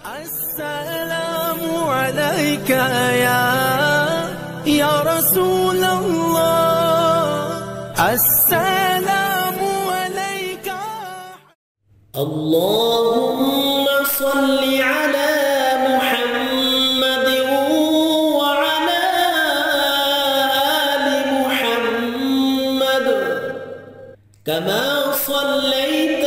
السلام عليك يا رسول الله، السلام عليك. اللهم صل على محمد وعلى آل محمد كما صليت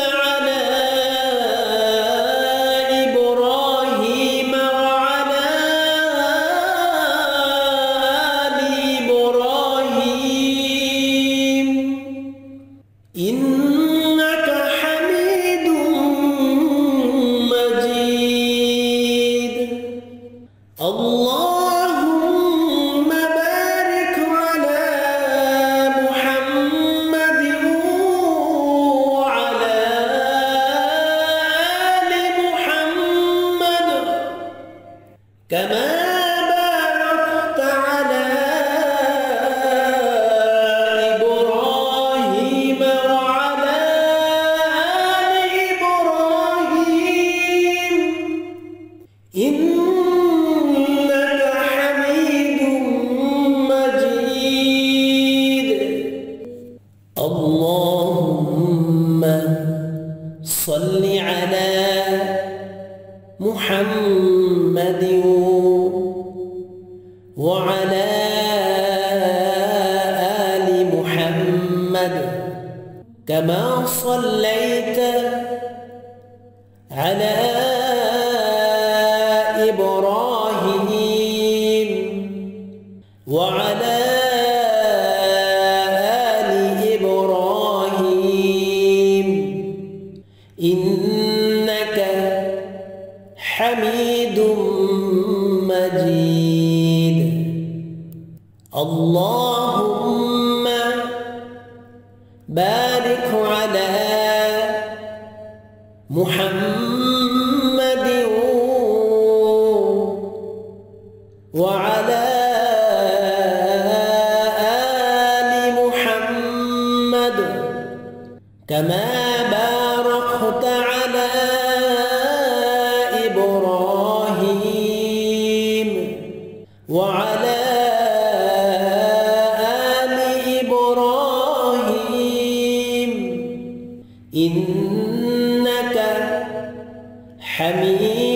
على إبراهيم وعلى آل إبراهيم إنك حميد مجيد. اللهم بارك على محمد وعلى آل محمد كما باركت على إبراهيم وعلى آل إبراهيم إنك حميد مجيد. اللهم صل على محمد وعلى آل محمد كما صليت على إبراهيم وعلى آل إبراهيم إنك حميد مجيد. اللهم بارك على محمد وعلى آل محمد كما باركت على إبراهيم وعلى آل إبراهيم إنك حميد